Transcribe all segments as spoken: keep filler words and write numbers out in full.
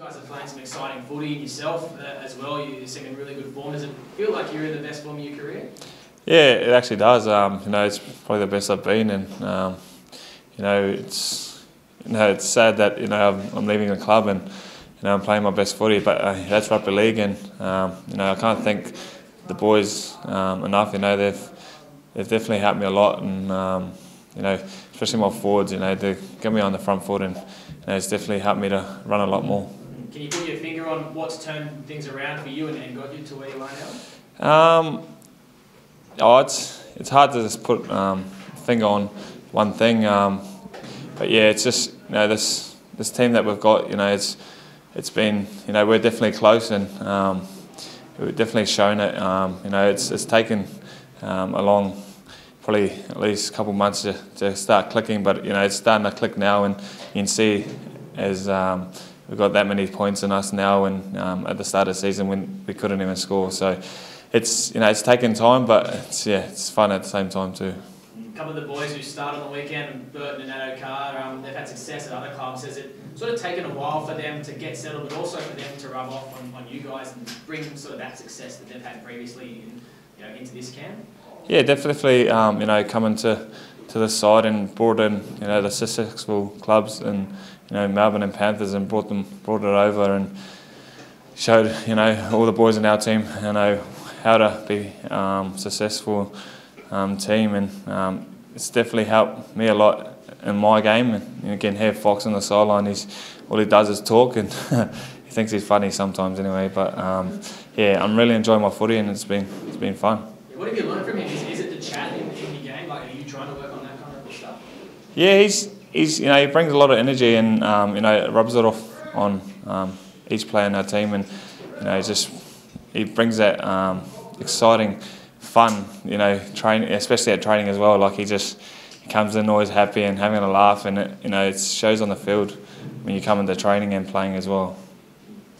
You guys are playing some exciting footy yourself uh, as well. You seem in really good form. Does it feel like you're in the best form of your career? Yeah, it actually does. Um, you know, it's probably the best I've been, and um, you know, it's you know, it's sad that you know I'm, I'm leaving the club, and you know, I'm playing my best footy. But uh, that's rugby league, and um, you know, I can't thank the boys um, enough. You know, they've they've definitely helped me a lot, and um, you know, especially my forwards. You know, they get me on the front foot, and you know, it's definitely helped me to run a lot more. Can you put your finger on what's turned things around for you and, and got you to where you are now? Um, oh, it's it's hard to just put um, a finger on one thing, um, but yeah, it's just you know this this team that we've got. You know, it's it's been you know we're definitely close, and um, we've definitely shown it. Um, you know, it's it's taken um, a long, probably at least a couple of months to to start clicking, but you know it's starting to click now, and you can see as. Um, We've got that many points in us now, and um, at the start of the season when we couldn't even score. So it's you know it's taken time, but it's yeah it's fun at the same time too. A couple of the boys who start on the weekend, Burton and Addo Carr, um, they've had success at other clubs. Has it sort of taken a while for them to get settled, but also for them to rub off on, on you guys and bring sort of that success that they've had previously in, you know, into this camp? Yeah, definitely. Um, you know, coming to to this side and brought in you know the successful clubs and. You know, Melbourne and Panthers, and brought them, brought it over, and showed you know all the boys in our team, you know, how to be um, successful um, team, and um, it's definitely helped me a lot in my game. And you can hear Fox on the sideline; he's all he does is talk, and he thinks he's funny sometimes, anyway. But um, yeah, I'm really enjoying my footy, and it's been it's been fun. What have you learned from him? Is, is it the chat in, in your game? Like, are you trying to work on that kind of stuff? Yeah, he's. He's, you know, he brings a lot of energy, and um, you know, rubs it off on um, each player in our team, and you know, he just he brings that um, exciting, fun, you know, training, especially at training as well. Like he just he comes in always happy and having a laugh, and it, you know, it shows on the field when you come into training and playing as well.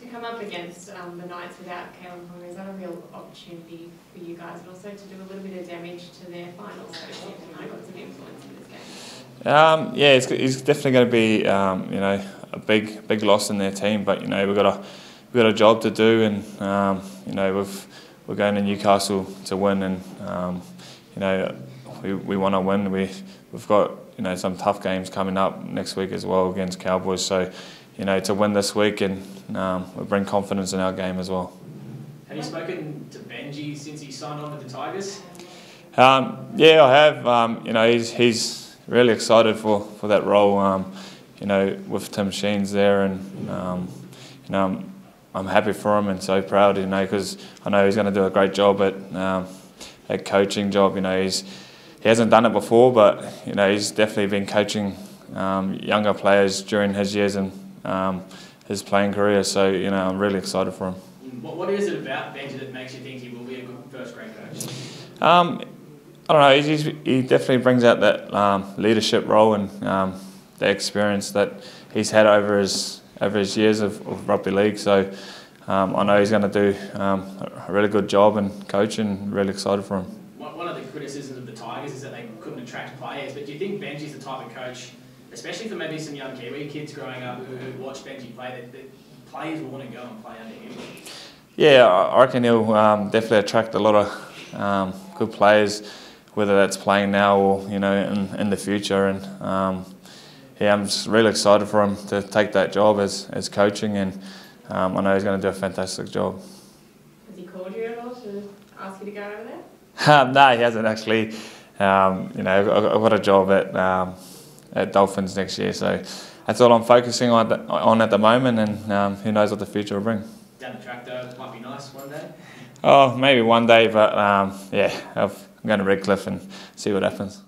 To come up against um, the Knights without Calum, is that a real opportunity for you guys, but also to do a little bit of damage to their finals? So I got some influence in this game. Um, yeah, it's, it's definitely going to be um, you know a big big loss in their team, but you know we've got a we've got a job to do, and um, you know we've we're going to Newcastle to win, and um, you know we we want to win. We we've got you know some tough games coming up next week as well against Cowboys, so you know to win this week, and um, we'll bring confidence in our game as well. Have you spoken to Benji since he signed on with the Tigers? Um, yeah, I have. Um, you know he's he's. Really excited for, for that role, um, you know, with Tim Sheens there, and um, you know, I'm, I'm happy for him and so proud, you know, because I know he's going to do a great job at um, that coaching job. You know, he's he hasn't done it before, but you know, he's definitely been coaching um, younger players during his years and um, his playing career. So you know, I'm really excited for him. What what is it about Benji that makes you think he will be a good first grade coach? Um, I don't know, he's, he's, he definitely brings out that um, leadership role and um, the experience that he's had over his, over his years of, of rugby league. So um, I know he's going to do um, a really good job and coach, and really excited for him. One of the criticisms of the Tigers is that they couldn't attract players, but do you think Benji's the type of coach, especially for maybe some young Kiwi kids growing up who, who watch Benji play, that, that players will want to go and play under him? Yeah, I reckon he'll um, definitely attract a lot of um, good players, whether that's playing now or you know in, in the future, and um, yeah, I'm just really excited for him to take that job as as coaching, and um, I know he's going to do a fantastic job. Has he called you at all to ask you to go over there? um, no, he hasn't actually. Um, you know, I've, I've got a job at um, at Dolphins next year, so that's all I'm focusing on at the, on at the moment, and um, who knows what the future will bring. Down the track though, it might be nice one day. Oh, maybe one day, but um, yeah. I've, I'm going to Redcliffe and see what happens.